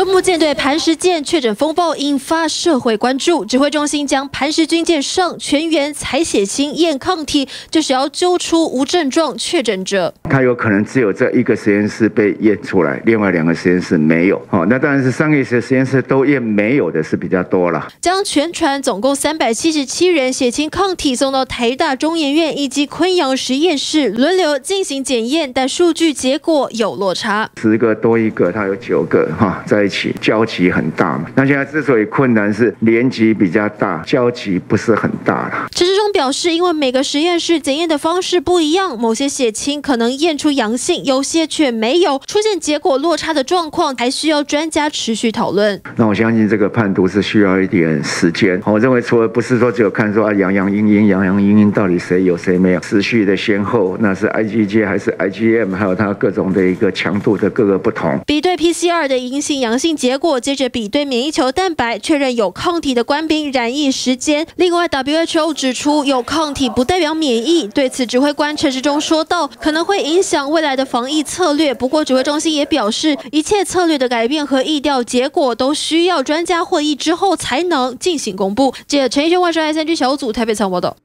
敦睦舰队磐石舰确诊风暴引发社会关注，指挥中心将磐石军舰上全员采血清验抗体，就是要揪出无症状确诊者。它有可能只有这一个实验室被验出来，另外2个实验室没有。好，那当然是3个实验室都验没有的是比较多了。将全船总共377人血清抗体送到台大中研院以及昆阳实验室轮流进行检验，但数据结果有落差，10个多1个，它有9个哈在一起，交集很大嘛。那现在之所以困难是连集比较大，交集不是很大了。陈时中表示，因为每个实验室检验的方式不一样，某些血清可能验出阳性，有些却没有，出现结果落差的状况，还需要专家持续讨论。那我相信这个判读是需要一点时间。我认为除了不是说只有看说啊阳阴到底谁有谁没有，持续的先后，那是 IgG 还是 IgM， 还有它各种的一个强度的各个不同。比对 PCR 的阴性阳性结果，接着比对免疫球蛋白，确认有抗体的官兵染疫时间。另外 ，WHO 指出有抗体不代表免疫。对此，指挥官陈时中说道，可能会影响未来的防疫策略。不过，指挥中心也表示，一切策略的改变和疫调结果都需要专家会议之后才能进行公布。记者陈奕轩、万顺爱三 G 小组台北采访报道。